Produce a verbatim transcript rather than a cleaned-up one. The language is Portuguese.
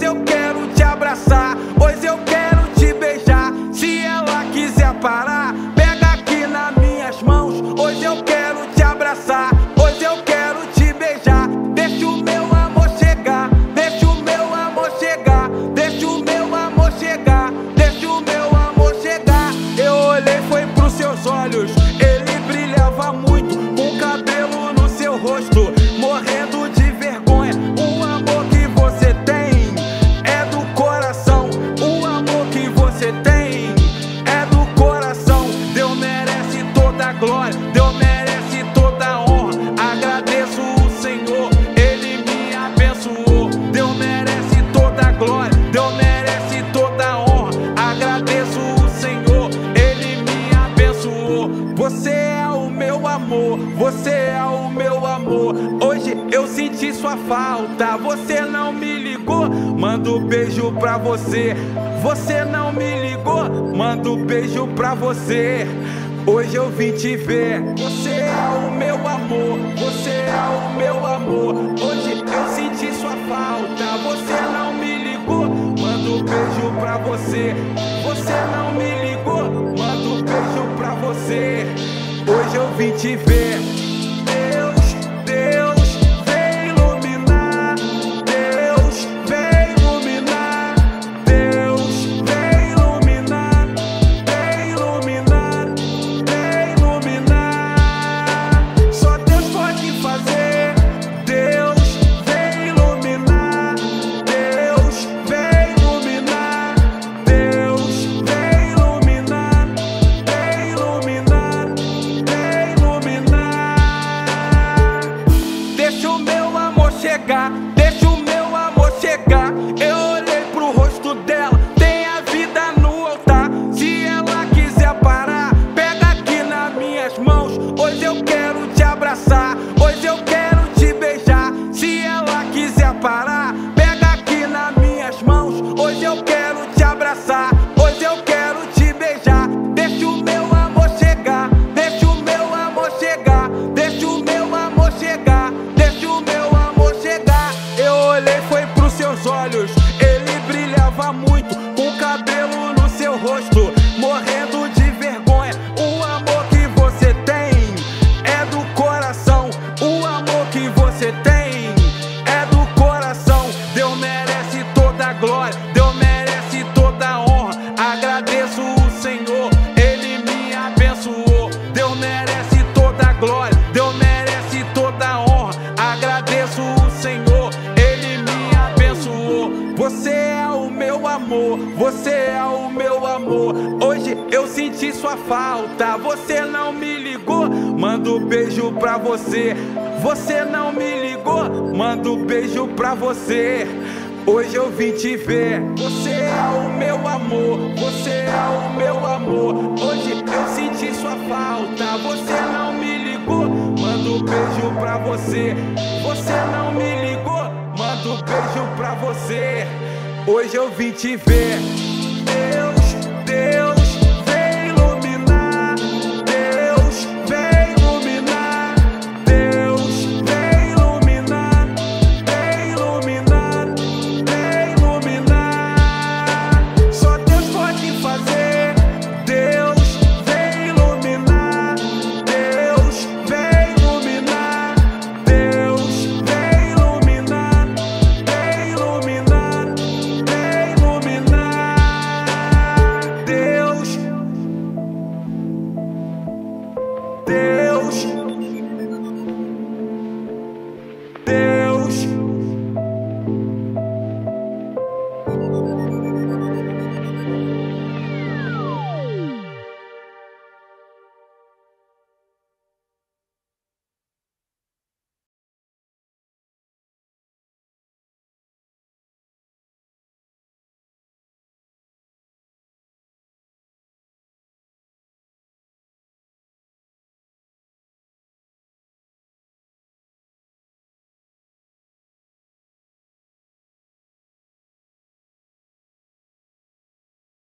Pois eu quero te abraçar, pois eu quero te beijar. Se ela quiser parar, pega aqui nas minhas mãos. Hoje eu quero te abraçar, hoje eu quero te beijar. Deixa o meu amor chegar, deixa o meu amor chegar, deixa o meu amor chegar, deixa o meu amor chegar. Eu olhei, foi pros seus olhos, ele brilhava muito, com cabelo no seu rosto, morrendo de vergonha. O amor que você tem é do coração, o amor que você tem é do coração. Deus merece toda a glória, Deus merece toda a honra. Agradeço o Senhor, Ele me abençoou. Deus merece toda a glória, Deus merece toda a honra. Agradeço o Senhor, Ele me abençoou. Você é o meu amor, você é o meu amor. Hoje eu senti sua falta, você não me ligou. Mando um beijo pra você, você não me ligou. Mando um beijo pra você, hoje eu vim te ver. Você é o meu amor, você é o meu amor. Hoje eu senti sua falta, você não me ligou. Mando um beijo pra você, você não me ligou. Mando um beijo pra você, hoje eu vim te ver. Deus, Deus chegar, deixa o meu amor chegar. Eu olhei pro rosto dela, tem a vida no altar. Se ela quiser parar, pega aqui nas minhas mãos. Hoje eu quero te abraçar, hoje eu quero te beijar. Se ela quiser parar, pega aqui nas minhas mãos. Hoje eu quero te abraçar, hoje eu quero te beijar. Deixa o meu amor chegar, deixa o meu amor chegar, deixa o meu amor chegar, deixa o meu amor. Foi pros seus olhos, ele brilhava muito, com cabelo no seu rosto, morrendo de vergonha. O amor que você tem é do coração, o amor que você tem é do coração. Deus merece toda a glória, Deus merece toda a honra. Agradeço o Senhor, Ele me abençoou. Deus merece toda a glória, Deus merece toda a honra. Agradeço o Senhor, você é o meu amor, você é o meu amor. Hoje eu senti sua falta, você não me ligou. Mando um beijo pra você, você não me ligou. Mando um beijo pra você, hoje eu vim te ver. Você é o meu amor, você é o meu amor. Hoje eu senti sua falta, você não me ligou. Mando um beijo pra você, você não me ligou. Mando um beijo pra você, hoje eu vim te ver. Deus, Deus